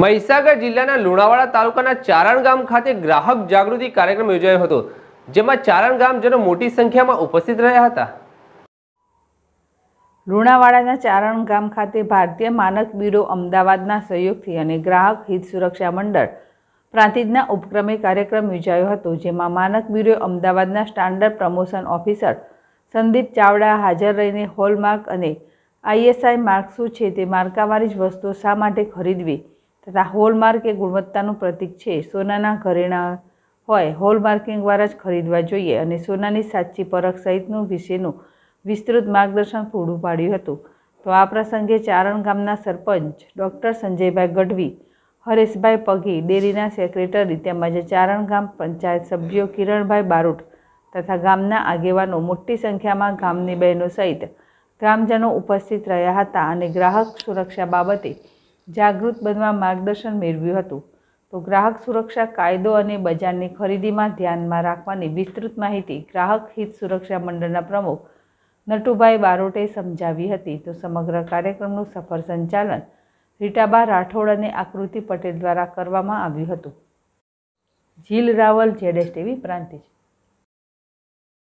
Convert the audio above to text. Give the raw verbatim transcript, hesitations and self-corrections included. મહીસાગર જિલ્લાના લુણાવાડા તાલુકાના ચારણ ગામ ખાતે ગ્રાહક જાગૃતિ કાર્યક્રમ યોજાયો હતો, જેમાં ચારણ ગામજનો મોટી સંખ્યામાં ઉપસ્થિત રહ્યા હતા। લુણાવાડાના ચારણ ગામ ખાતે ભારતીય માનક બ્યુરો અમદાવાદના સહયોગથી અને ગ્રાહક હિત સુરક્ષા મંડળ પ્રાંતિજના ઉપક્રમે કાર્યક્રમ યોજાયો હતો, જેમાં માનક બ્યુરો અમદાવાદના standard promotion officer Sandeep Chavda હાજર રહીને હોલમાર્ક અને આઈએસઆઈ માર્ક શું છે તે માર્કાવાળી જ વસ્તુઓ શા માટે ખરીદવી तथा होलमार्क ए गुणवत्तानु प्रतीक है, सोनाना घरेणा होय होलमार्किंग द्वारा ज खरीदवा जोईए अने सोनानी साची परख सहितनु विषयनु विस्तृत मार्गदर्शन पूरू पाड्युं हतुं। तो आ प्रसंगे चारण गामना सरपंच डॉक्टर संजय भाई गढ़वी, हरेशभाई पगी डेरीना सेक्रेटरी तेमज चारण गाम पंचायत सभ्यो किरण भाई बारूठ तथा गामना आगेवानो मोटी संख्यामां गामनी बहनों सहित ग्रामजनों उपस्थित रह्या हता अने ग्राहक सुरक्षा बाबते जागृत बनवा मार्गदर्शन मेळव्युं हतुं। तो ग्राहक सुरक्षा कायदो अने बजारनी खरीदीमां ध्यानमां राखवानी विस्तृत माहिती ग्राहक हित सुरक्षा मंडळना प्रमुख नटुभाई वारोटे समजावी हती। तो समग्र कार्यक्रमनुं सफल संचालन रिटाबा राठौड़ अने आकृति पटेल द्वारा करवामां आव्युं हतुं। जील रावल जेडेस टीवी प्रांतिज।